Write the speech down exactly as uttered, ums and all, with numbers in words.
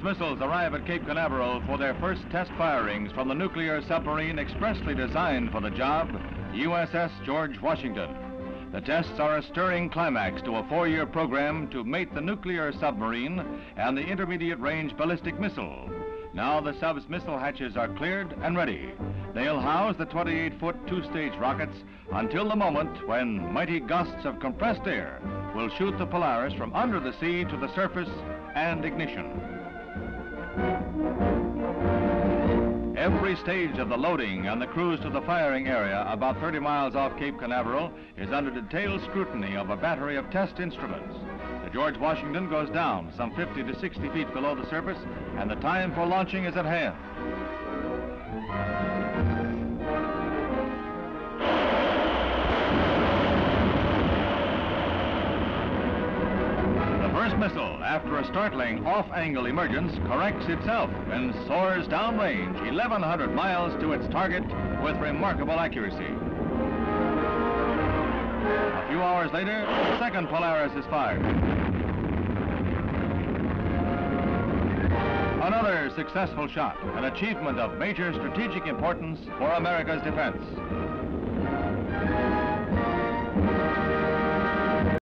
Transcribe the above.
Polaris missiles arrive at Cape Canaveral for their first test firings from the nuclear submarine expressly designed for the job, U S S George Washington. The tests are a stirring climax to a four-year program to mate the nuclear submarine and the intermediate-range ballistic missile. Now the sub's missile hatches are cleared and ready. They'll house the twenty-eight foot two-stage rockets until the moment when mighty gusts of compressed air will shoot the Polaris from under the sea to the surface and ignition. Every stage of the loading and the cruise to the firing area about thirty miles off Cape Canaveral is under detailed scrutiny of a battery of test instruments. The George Washington goes down some fifty to sixty feet below the surface, and the time for launching is at hand. The first missile, after a startling off-angle emergence, corrects itself and soars downrange eleven hundred miles to its target with remarkable accuracy. A few hours later, the second Polaris is fired. Another successful shot, an achievement of major strategic importance for America's defense.